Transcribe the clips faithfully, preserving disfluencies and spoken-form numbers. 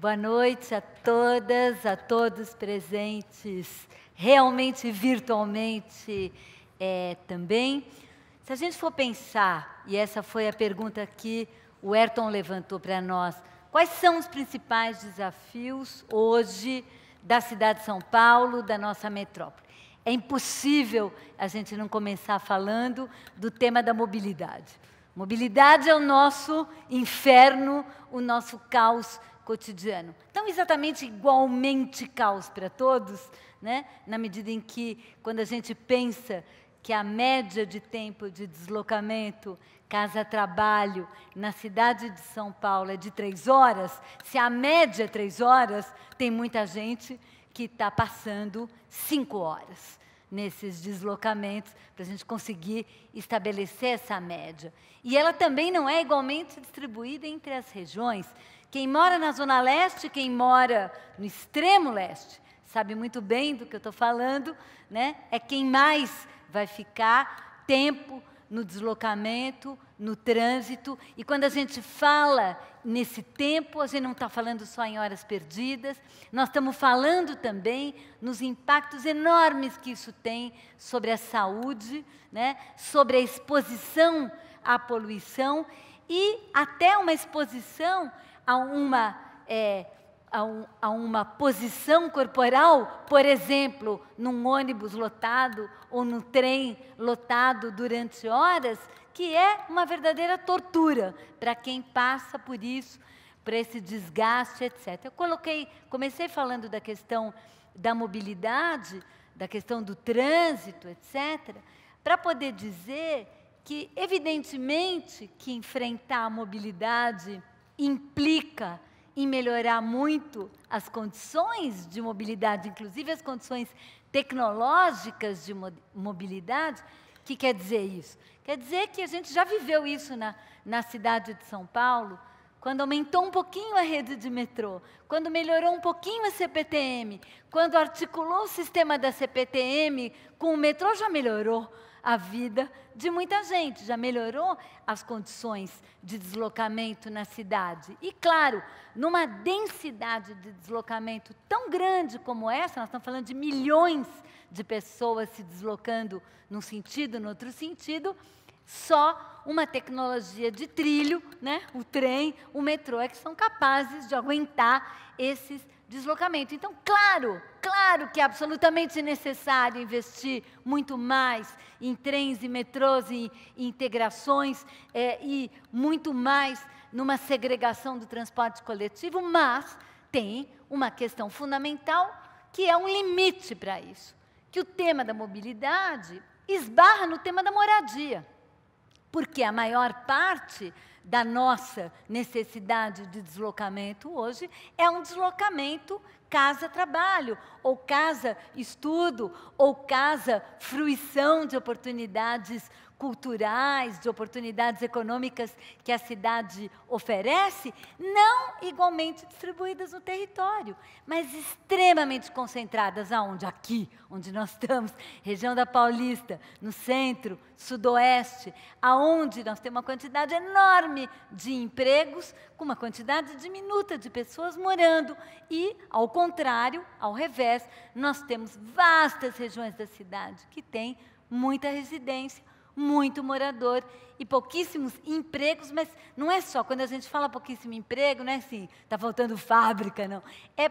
Boa noite a todas, a todos presentes, realmente virtualmente é, também. Se a gente for pensar, e essa foi a pergunta que o Herton levantou para nós, quais são os principais desafios hoje da cidade de São Paulo, da nossa metrópole? É impossível a gente não começar falando do tema da mobilidade. Mobilidade é o nosso inferno, o nosso caos cotidiano. Então, exatamente igualmente caos para todos, né? Na medida em que, quando a gente pensa que a média de tempo de deslocamento, casa-trabalho, na cidade de São Paulo é de três horas, se a média é três horas, tem muita gente que está passando cinco horas nesses deslocamentos, para a gente conseguir estabelecer essa média. E ela também não é igualmente distribuída entre as regiões. Quem mora na Zona Leste, quem mora no extremo leste, sabe muito bem do que eu estou falando, né? É quem mais vai ficar tempo no deslocamento, no trânsito. E quando a gente fala nesse tempo, a gente não está falando só em horas perdidas, nós estamos falando também nos impactos enormes que isso tem sobre a saúde, né? Sobre a exposição à poluição e até uma exposição a uma, é, a um, a uma posição corporal, por exemplo, num ônibus lotado ou num trem lotado durante horas, que é uma verdadeira tortura para quem passa por isso, por esse desgaste, etcétera. Eu coloquei, comecei falando da questão da mobilidade, da questão do trânsito, etcétera, para poder dizer que, evidentemente, que enfrentar a mobilidade implica em melhorar muito as condições de mobilidade, inclusive as condições tecnológicas de mobilidade. O que quer dizer isso? Quer dizer que a gente já viveu isso na, na cidade de São Paulo, quando aumentou um pouquinho a rede de metrô, quando melhorou um pouquinho a C P T M, quando articulou o sistema da C P T M com o metrô, já melhorou a vida de muita gente, já melhorou as condições de deslocamento na cidade. E, claro, numa densidade de deslocamento tão grande como essa, nós estamos falando de milhões de pessoas se deslocando num sentido, no outro sentido, só uma tecnologia de trilho, né? O trem, o metrô, é que são capazes de aguentar esses deslocamentos. Então, claro, claro que é absolutamente necessário investir muito mais em trens e metrôs e integrações é, e muito mais numa segregação do transporte coletivo, mas tem uma questão fundamental que é um limite para isso, que o tema da mobilidade esbarra no tema da moradia. Porque a maior parte da nossa necessidade de deslocamento hoje é um deslocamento casa-trabalho, ou casa-estudo, ou casa-fruição de oportunidades culturais, de oportunidades econômicas que a cidade oferece, não igualmente distribuídas no território, mas extremamente concentradas aonde? Aqui, onde nós estamos, região da Paulista, no centro, sudoeste, aonde nós temos uma quantidade enorme de empregos, com uma quantidade diminuta de pessoas morando e, ao contrário, ao revés, nós temos vastas regiões da cidade que têm muita residência, muito morador e pouquíssimos empregos, mas não é só, quando a gente fala pouquíssimo emprego, não é assim, está faltando fábrica, não. É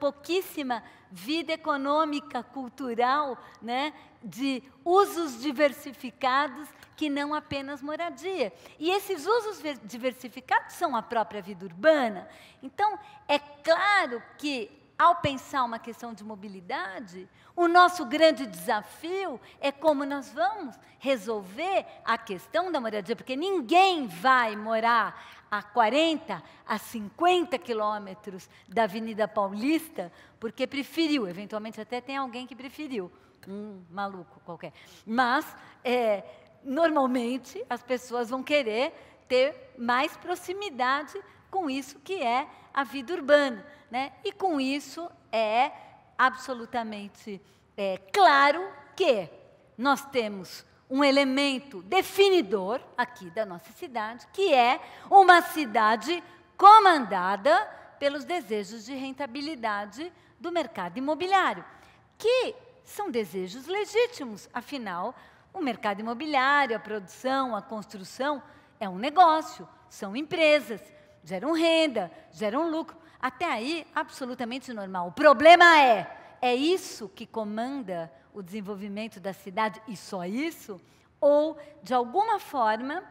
pouquíssima vida econômica, cultural, né, de usos diversificados que não apenas moradia. E esses usos diversificados são a própria vida urbana. Então, é claro que, ao pensar uma questão de mobilidade, o nosso grande desafio é como nós vamos resolver a questão da moradia, porque ninguém vai morar a quarenta, a cinquenta quilômetros da Avenida Paulista, porque preferiu, eventualmente até tem alguém que preferiu, um maluco qualquer. Mas, é, normalmente, as pessoas vão querer ter mais proximidade com isso que é a vida urbana, né? E com isso é absolutamente é, claro que nós temos um elemento definidor aqui da nossa cidade, que é uma cidade comandada pelos desejos de rentabilidade do mercado imobiliário, que são desejos legítimos, afinal, o mercado imobiliário, a produção, a construção é um negócio, são empresas, geram renda, geram lucro, até aí absolutamente normal. O problema é, é isso que comanda o desenvolvimento da cidade e só isso? Ou, de alguma forma,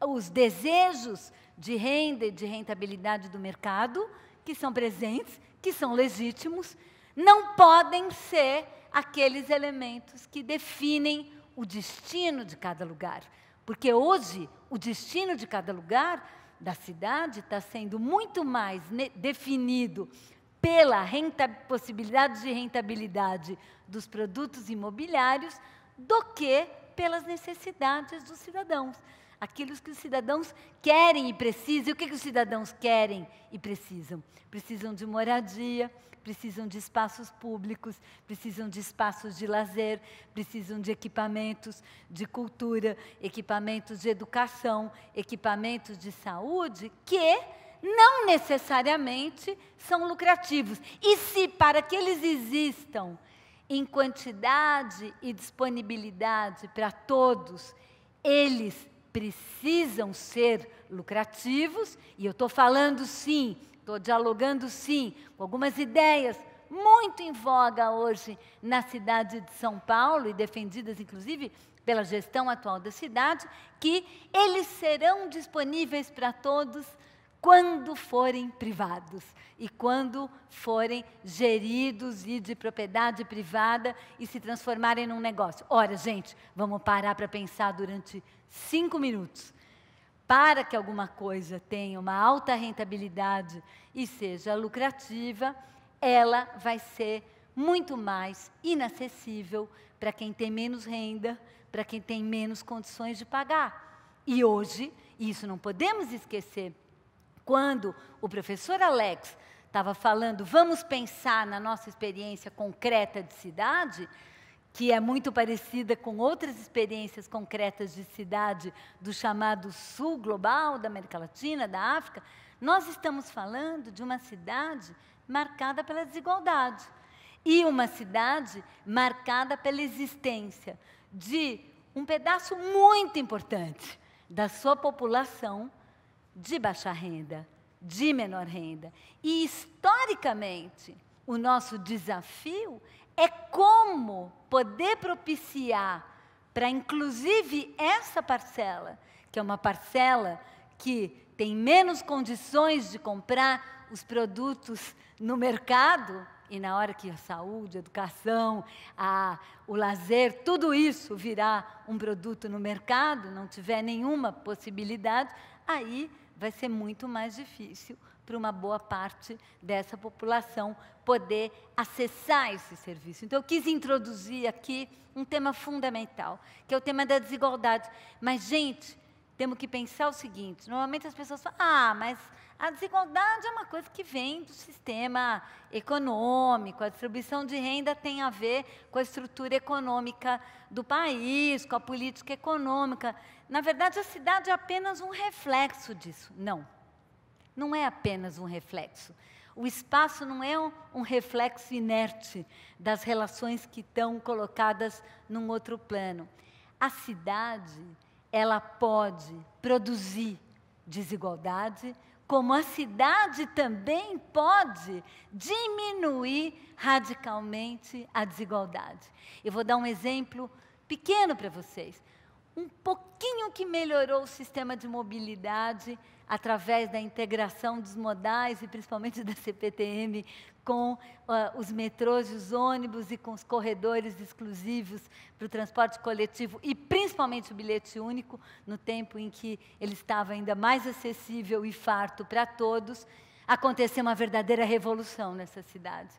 os desejos de renda e de rentabilidade do mercado, que são presentes, que são legítimos, não podem ser aqueles elementos que definem o destino de cada lugar. Porque hoje, o destino de cada lugar da cidade está sendo muito mais definido pela renta, possibilidade de rentabilidade dos produtos imobiliários do que pelas necessidades dos cidadãos. Aquilo que os cidadãos querem e precisam. E o que, que os cidadãos querem e precisam? Precisam de moradia, precisam de espaços públicos, precisam de espaços de lazer, precisam de equipamentos de cultura, equipamentos de educação, equipamentos de saúde, que não necessariamente são lucrativos. E se para que eles existam em quantidade e disponibilidade para todos, eles precisam ser lucrativos, e eu estou falando sim, estou dialogando sim, com algumas ideias muito em voga hoje na cidade de São Paulo, e defendidas inclusive pela gestão atual da cidade, que eles serão disponíveis para todos quando forem privados e quando forem geridos e de propriedade privada e se transformarem num negócio. Ora, gente, vamos parar para pensar durante cinco minutos. Para que alguma coisa tenha uma alta rentabilidade e seja lucrativa, ela vai ser muito mais inacessível para quem tem menos renda, para quem tem menos condições de pagar. E hoje, isso não podemos esquecer, quando o professor Alex estava falando, vamos pensar na nossa experiência concreta de cidade, que é muito parecida com outras experiências concretas de cidade do chamado sul global, da América Latina, da África, nós estamos falando de uma cidade marcada pela desigualdade e uma cidade marcada pela existência de um pedaço muito importante da sua população de baixa renda, de menor renda. E, historicamente, o nosso desafio é como poder propiciar para, inclusive, essa parcela, que é uma parcela que tem menos condições de comprar os produtos no mercado, e na hora que a saúde, a educação, a, o lazer, tudo isso virá um produto no mercado, não tiver nenhuma possibilidade, aí vai ser muito mais difícil para uma boa parte dessa população poder acessar esse serviço. Então, eu quis introduzir aqui um tema fundamental, que é o tema da desigualdade. Mas, gente, temos que pensar o seguinte, normalmente as pessoas falam, ah, mas a desigualdade é uma coisa que vem do sistema econômico, a distribuição de renda tem a ver com a estrutura econômica do país, com a política econômica. Na verdade, a cidade é apenas um reflexo disso. Não, não é apenas um reflexo. O espaço não é um reflexo inerte das relações que estão colocadas num outro plano. A cidade, ela pode produzir desigualdade, como a cidade também pode diminuir radicalmente a desigualdade. Eu vou dar um exemplo pequeno para vocês. Um pouquinho que melhorou o sistema de mobilidade através da integração dos modais e principalmente da C P T M com uh, os metrôs e os ônibus e com os corredores exclusivos para o transporte coletivo e principalmente o bilhete único, no tempo em que ele estava ainda mais acessível e farto para todos, aconteceu uma verdadeira revolução nessa cidade.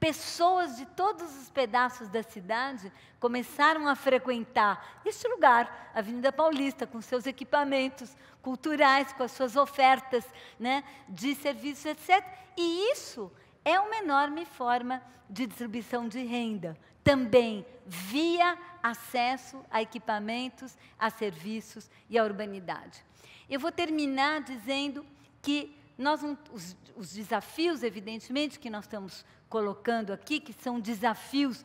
Pessoas de todos os pedaços da cidade começaram a frequentar este lugar, a Avenida Paulista, com seus equipamentos culturais, com as suas ofertas, né, de serviços, etcétera. E isso é uma enorme forma de distribuição de renda, também via acesso a equipamentos, a serviços e à urbanidade. Eu vou terminar dizendo que Nós, os, os desafios, evidentemente, que nós estamos colocando aqui, que são desafios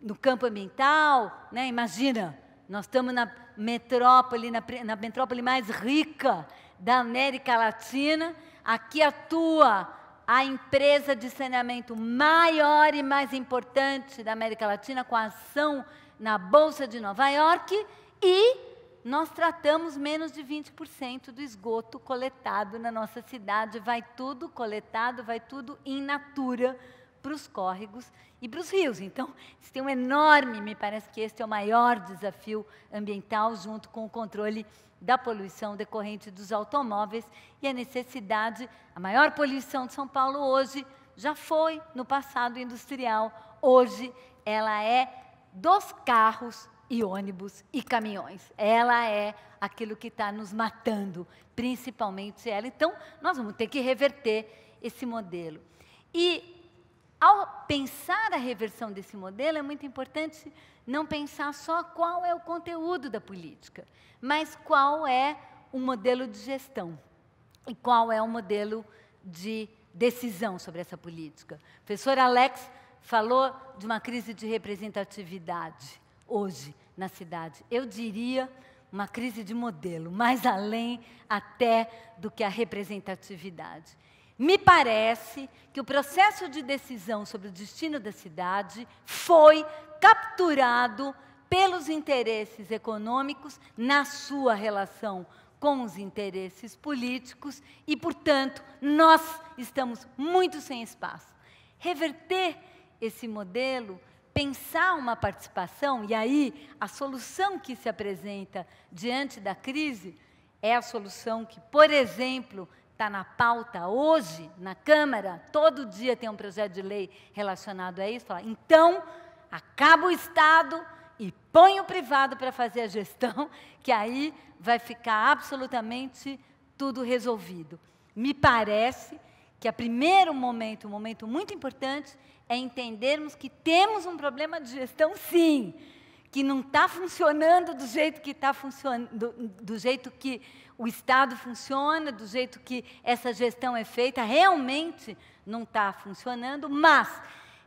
no campo ambiental, né? Imagina, nós estamos na metrópole, na, na metrópole mais rica da América Latina, aqui atua a empresa de saneamento maior e mais importante da América Latina, com a ação na Bolsa de Nova York, e nós tratamos menos de vinte por cento do esgoto coletado na nossa cidade. Vai tudo coletado, vai tudo in natura para os córregos e para os rios. Então, isso tem um enorme, me parece que este é o maior desafio ambiental, junto com o controle da poluição decorrente dos automóveis e a necessidade. A maior poluição de São Paulo hoje já foi no passado industrial, hoje ela é dos carros e ônibus e caminhões. Ela é aquilo que está nos matando, principalmente ela. Então, nós vamos ter que reverter esse modelo. E, ao pensar a reversão desse modelo, é muito importante não pensar só qual é o conteúdo da política, mas qual é o modelo de gestão e qual é o modelo de decisão sobre essa política. O professor Alex falou de uma crise de representatividade hoje na cidade. Eu diria uma crise de modelo, mais além até do que a representatividade. Me parece que o processo de decisão sobre o destino da cidade foi capturado pelos interesses econômicos na sua relação com os interesses políticos e, portanto, nós estamos muito sem espaço. Reverter esse modelo, pensar uma participação, e aí a solução que se apresenta diante da crise é a solução que, por exemplo, está na pauta hoje, na Câmara, todo dia tem um projeto de lei relacionado a isso. Fala, então, acaba o Estado e põe o privado para fazer a gestão, que aí vai ficar absolutamente tudo resolvido. Me parece que o primeiro momento, um momento muito importante, é entendermos que temos um problema de gestão, sim, que não está funcionando do jeito que está funcionando, do, do jeito que o Estado funciona, do jeito que essa gestão é feita, realmente não está funcionando, mas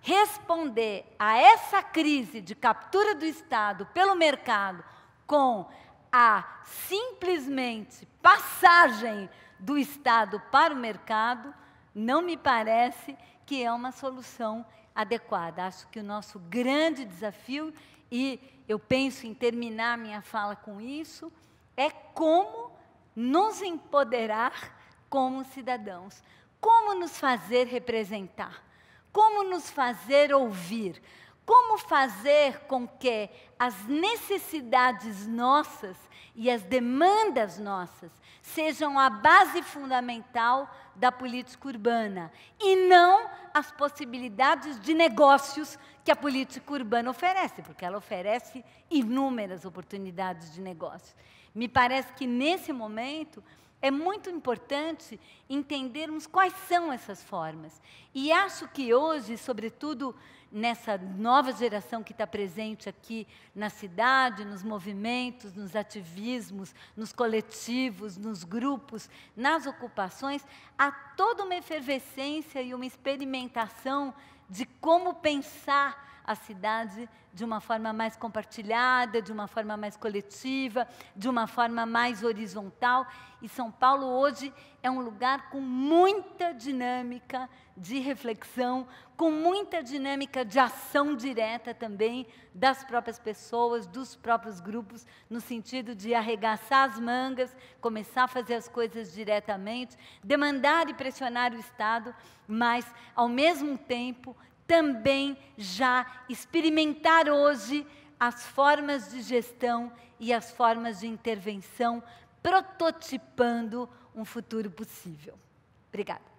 responder a essa crise de captura do Estado pelo mercado com a simplesmente passagem do Estado para o mercado, não me parece que é uma solução adequada. Acho que o nosso grande desafio, e eu penso em terminar minha fala com isso, é como nos empoderar como cidadãos, como nos fazer representar, como nos fazer ouvir, como fazer com que as necessidades nossas e as demandas nossas sejam a base fundamental da política urbana e não as possibilidades de negócios que a política urbana oferece, porque ela oferece inúmeras oportunidades de negócio. Me parece que, nesse momento, é muito importante entendermos quais são essas formas. E acho que hoje, sobretudo nessa nova geração que está presente aqui na cidade, nos movimentos, nos ativismos, nos coletivos, nos grupos, nas ocupações, há toda uma efervescência e uma experimentação de como pensar a cidade de uma forma mais compartilhada, de uma forma mais coletiva, de uma forma mais horizontal. E São Paulo hoje é um lugar com muita dinâmica de reflexão, com muita dinâmica de ação direta também das próprias pessoas, dos próprios grupos, no sentido de arregaçar as mangas, começar a fazer as coisas diretamente, demandar e pressionar o Estado, mas, ao mesmo tempo, também já experimentar hoje as formas de gestão e as formas de intervenção, prototipando um futuro possível. Obrigada.